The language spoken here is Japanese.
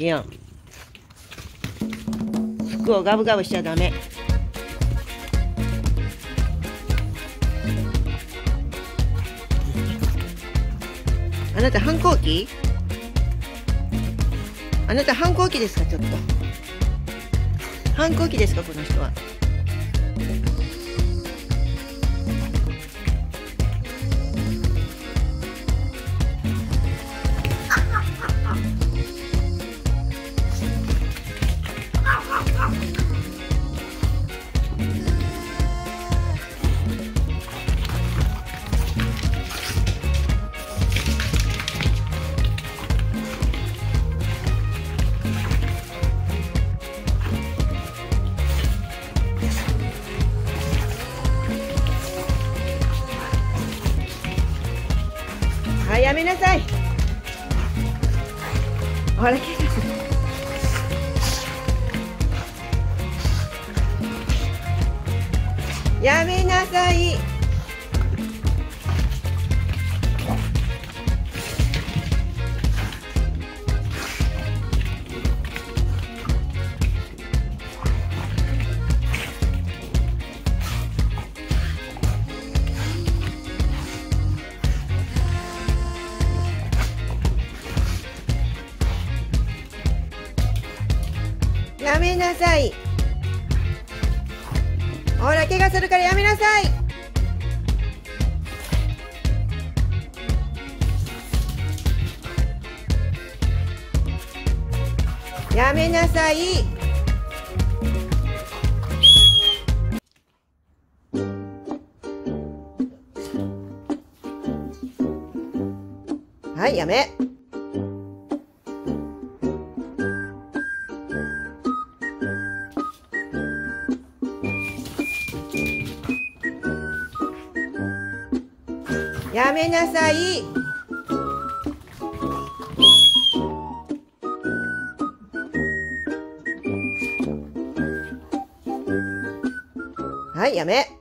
しよう。服をガブガブしちゃダメ。あなた反抗期？あなた反抗期ですか？ちょっと反抗期ですか？この人は。やめなさい。笑いけない。やめなさい。やめなさい。ほら、怪我するからやめなさい。やめなさい。はい、やめ。やめなさい。はい、やめ。